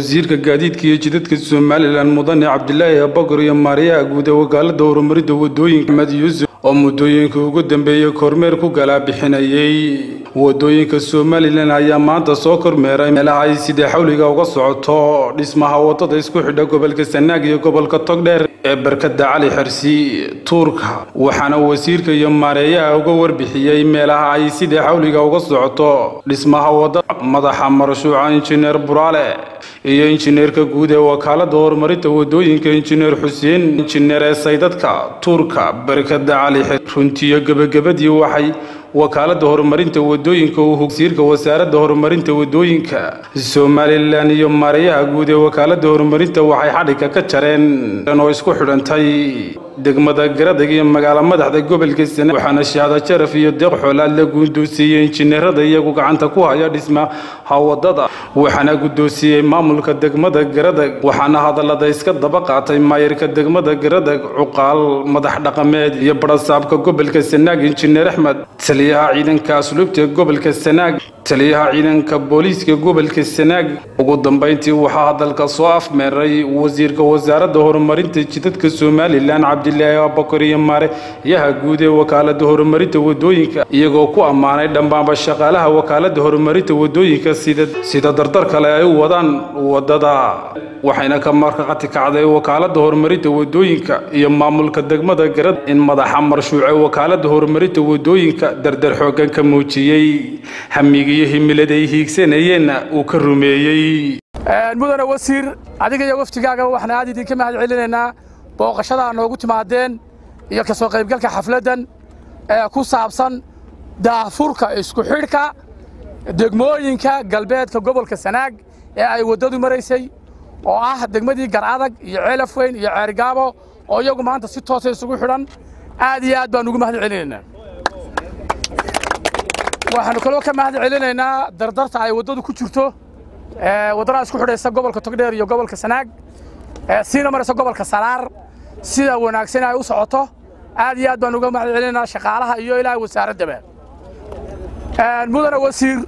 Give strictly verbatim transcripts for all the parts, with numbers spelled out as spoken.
وزيرك الجديد كي جددك السومالي المدني عبد الله بكر يا ماريا جوده وقال دور مريد ودوين محمد يوسف ومدوينك وقدم بيه كورميركو قال بحنايي ودوينك السومالي لنا يا مانتا سوكر ميراي ملاعي سيدي حولك وقصعته اسمها وطاطا اسكو حدا قبل كسناك يا قبل كتقدر بركد علي حرسي توركا وحنا وزيرك يا ماريا وقور بحياي ملاعي سيدي حولك وقصعته اسمها وطاطا مدحا مرشوعا انجينير برالي iyo injineerka guud ee wakaalada horumarinta wadooyinka injineer Xuseen injineer saydadka Turka barkada Cali runtiyo gabagabadii waxay wakaalada horumarinta wadooyinka oo hogsiirka wasaaradda horumarinta wadooyinka Soomaaliland iyo Mareeyaha guud ee wakaalada horumarinta waxay xadhiga ka jareen oo isku xidhantay degmada Garadeg iyo magaalada madaxda gobolka Sanaag waxaana shahaado sharaf iyo deeq xoolaad la guddoosiyay injineerada iyagu gacanta ku haya dhisma hawadada waxaana guddoosiyay maamulka degmada Garadeg waxaana hadalada iska daba qaatay maayirka degmada Garadeg cuqaal madax dhaqameed iyo barasaabka gobolka Sanaag injineer Axmed taliyaha ciidanka sulubta gobolka Sanaag taliyaha ciidanka booliiska gobolka Sanaag ugu dambeyntii waxa hadalka soo afmeeray wasiirka wasaaradda horumarinta jidadka Soomaaliland Abdullahi Bakari Mare yaha guud ee wakaalada horumarinta wadooyinka iyagoo ku amaanay dhammaan shaqaalaha wakaalada horumarinta wadooyinka sida sida dartar kale ay wadaan wadada waxayna ka marqaati kacday wakaalada horumarinta wadooyinka iyo maamulka degmada Garadeg in madaxa marshuucay wakaalada horumarinta wadooyinka dardar xoogan ka muujiyay hamigiyo himilada ay hiigsanayeen uu ka rumeeyay mudane wasiir adiga iyo waftigaaga waxaan aad idin ka mahadcelinaynaa booqashada noogu timaadeen iyo ka soo qaybgalka xafladan ee ku saabsan daafurka isku xidhka degmooyinka galbeedka gobolka Sanaag ee ay wadadu maraysay oo ah degmadii Garadag iyo Ceelafweyn iyo Cerigabo oo iyagu maanta si toos ah isugu xidhan aad iyo aad baan ugu mahad celinaynaa waxaan kaloo ka mahad celinaynaa dardarta ay wadadu ku jirto ee wadada isku xidhaysa gobolka Togdheer iyo gobolka Sanaag ee siina maraysa gobolka Salaar sida wanaagsan ay u socoto aad iyo aad baan uga mahad celinaynaa shaqaalaha iyo ilaahay wasaaradda ee mudane wasiir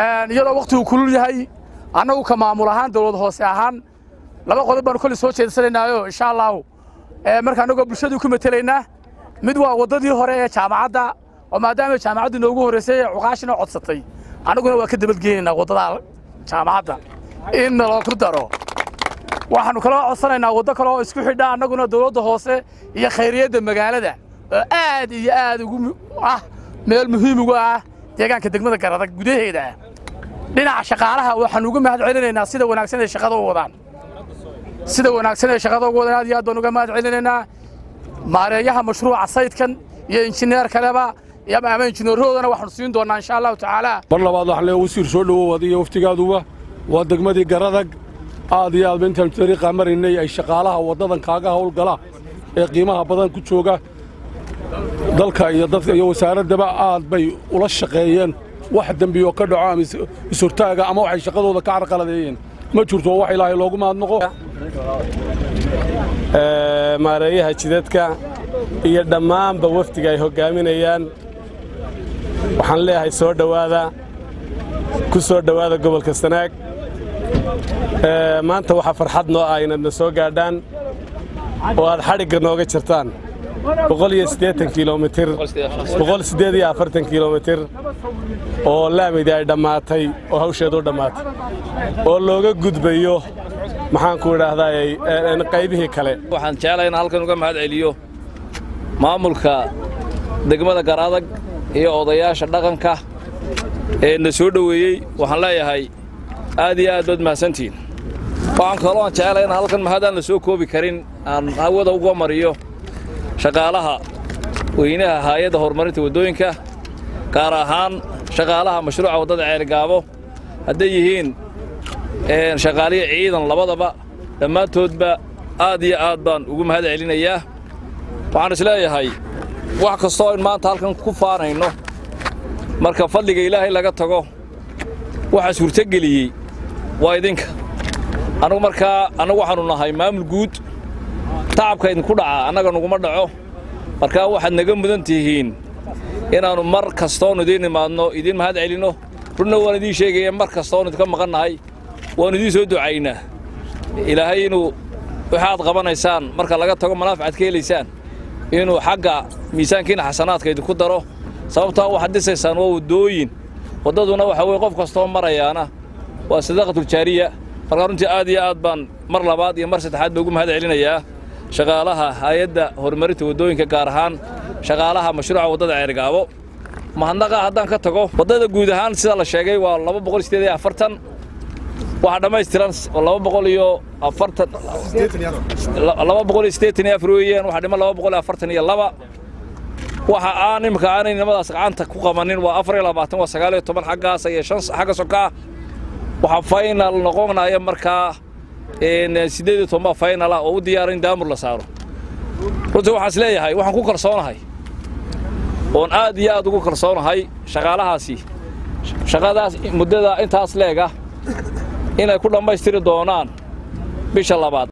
ee iyadoo waqtigu kulul yahay anagu ka maamul ahaan dawlad hoose ahaan laba qodob baan kulli soo jeedsanaynayo insha Allah ee marka anagu bulshadu ku metelayna mid waa wadadii hore ee jaamacadda oo maadaama jaamacaddu noogu horeysay cuqaashina codsatay anaguna waa ka dabadgeeyna wadada jaamacadda in loo ku daro waxaanu kala codsanayna waddo kale oo isku xidha anaguna dawladda hoose iyo khayriyada magaalada aad iyo aad ugu ah meel muhiim ugu ah deegaanka degmada Garadeg gudaheeda dhinaca shaqaalaha waxaan ugu mahad celinaynaa sida wanaagsan ee shaqada u wadaan sida wanaagsan ee shaqada ugu wadaan aad iyo aad baan uga mahad celinaynaa maareeyaha mashruuca saydkan iyo injineer kaleba iyo maamul injineeroodana waxaan siin doonaa insha Allah taala bar labaad wax leeyahay wasiir soo dhawaaday waftigaaduba waa degmadii Garadeg aad iyo aad intaan tariiqa marinay ay shaqaalaha wadadan kaaga hawl gala ee qiimaha badan ku jooga dalka iyo dadka iyo wasaaradda aad bay ula shaqeeyeen wax dambiyo ka dhaco ama isurtaaga ama waxay shaqadooda ka carqaladeeyeen ma jirto wax Ilaahay loogu mahad noqo ee maareeyaha jidadka iyo dhammaan ba waftiga ay hogaaminayaan waxaan leeyahay soo dhawaada ku soo dhawaada gobolka Sanaag ee maanta waxa farxad noo ah inaad soo gaadhaan oo aad xariga nooga jirtaan boqol iyo siddeetan kiiloomitir boqol iyo siddeed iyo afartan kiiloomitir oo laamid ay dhamaatay oo hawsheedu dhamaatay oo looga gudbayo maxaan ku yiraahdaa ee qaybihi kale waxaan jeclahay in halkan uga mahad celiyo maamulka degmada Garadeg iyo odayaasha dhaqanka ee na soo dhaweeyay waxaan leeyahay aad iyo aad baad mahadsantiin waxaan kaloo jeclahay in halkan mahadaan la soo koobi karin aan hawada uga mariyo shaqaalaha weynaha hay'adda horumarinta wadooyinka gaar ahaan shaqaalaha mashruuca wadada Cerigabo haday yihiin ee shaqaaliye ciidan labadaba dhamaantoodba aad iyo aad baan ugu mahad celinayaa waxaan isleeyahay wax kastoo maanta halkan ku faanayno marka fadliga Ilaahay laga tago waxa suurta galiyay waa idinka anagu marka anagu waxaanu nahay maamul guud tacabka idin ku dhaca anaga nagu ma dhaco marka waxaad naga mudan tihiin inaanu mar kastoon idin imaadno idin mahad celino runna waan idin sheegaya mar kastoon idin ka maqanahay وأنذي سودو عينه إلى هينو بحاط قبنا إنسان مركل لقط تقوم منافعة كيل إنسان إنه حاجة ميزان كنا حسنات كيد كدره صوبته وحدث إنسان ودوين وضده نوح ويقف قصتهم مرة يانا وصداقة الشارية فرقانتي آدي آدبان مرة بعد يمارس تحد بيقوم هذا علينا يا شغالها هيدا هرمرت ودوين كجارهان شغالها مشروع وضد عرقابو محنقة هذا كتقو وضده جودهان سال الشجعي والله ما بقول استدي أفرتن واحدة ما استرانس والله ما بقول يو أفرتن الله ما بقول استدي أفرويين واحدة ما الله بقول أفرتن يلا ما waxa aan imka aan inaba saqaanta ku qabanin waa afar iyo labaatan iyo sagaal iyo toban xaggaas ay shan xagga soka waxa final noqonaaya marka in siddeed iyo toban final ah oo diyaarin daamur la saaro runtii waxa isleeyahay waxaan ku karsoonahay oon aad iyo aad ugu karsoonahay shaqaalahaasi shaqadaas muddada intaas leega inay ku dhameystiri doonaan bisha labaad.